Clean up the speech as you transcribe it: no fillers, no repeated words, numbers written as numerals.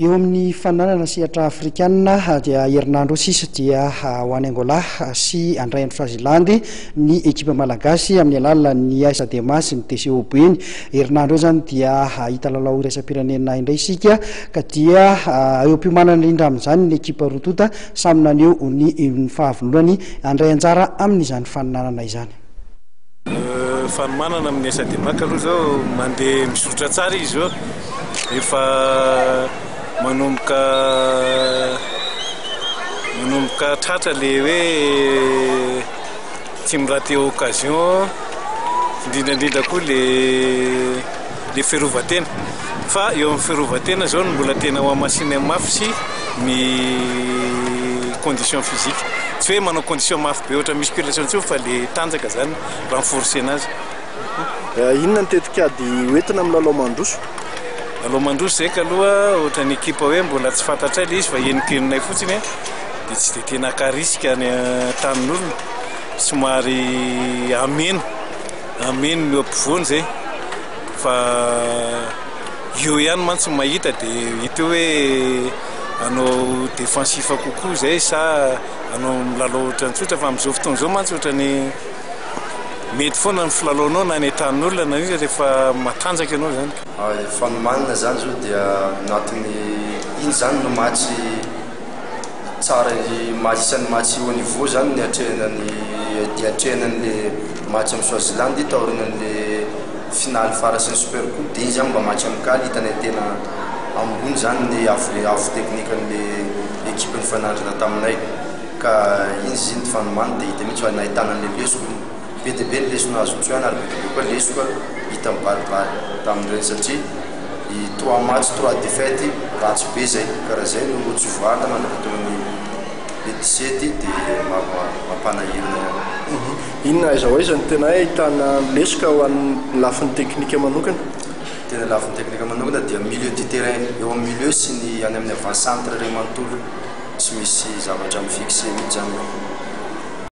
Eo amin'ny fananana sehatra afrikanina dia herinandro sisa dia ho any Angola sy andray ny Swaziland ny ekipa malagasy amin'ny alalan'ny Aisa Demas ny TCOB ny herinandro zany dia hita lalao iraisam-pirenena indray isika ka dia eo mpimanana indrindra amin'izany ny ekipa rotota samy naneo ny fahavononany andray anjara amin'izany fananana izany. Fananana amin'ny Aisa Demas aloha zao mandeha misotra tsara izy eo efa manomboka tratra le hoe tsy miraty occasion indrindra koa le firovatena fa eo amin'ny firovatena zao no mbola tena ho amasiny amin'ny mafy sy ny condition physique tsy hoe manao condition mafy be ohatra musculation tsy fa le tanjaka zany renforcer anazy inona tetika di hoentina amin'ny lalao mandroso. Alors Mandou c'est que l'autre équipe ouais bon la tfata tchalis va y en qui n'a foutu mais c'est qui n'a qu'à risquer un tannoul soumari amin le pfonze fa yoyan man soumayita de itoué ano défensif à coucou c'est ça ano la l'autre en tout à femme sauf ton zoman tout à ni midfona ny filalaonao na ny tan'olona na izy rehefa matanjaka anao zany fanomanana zany zo dia natiny iny zany no matsy tsara isan'ny matsy au niveau zany ny atrenany dia atrenan'le matsy amin'ny Swaziland taorinan'le finaly farasin'ny super coupe dia iny zany mba matsy amikaly hitany tena ambony zany ny avy teknika an'le ekipan'ny fanandrana taminay ka iny ziny ny fanomana dia hita mihitsy nahitanan'le lesoko de belle les nations arabes les squads ils t'en parlent pas dans le sens ils trois matchs trois défaites quatre baisers car c'est nous tu vois dans le tournoi les 17 de ma panaïne il n'a jamais été naï dans les squads la fin technique manukan de la fin technique manukan de milieu de terrain et au milieu si ni en même temps centre les manteaux si si ça va jamais fixer jamais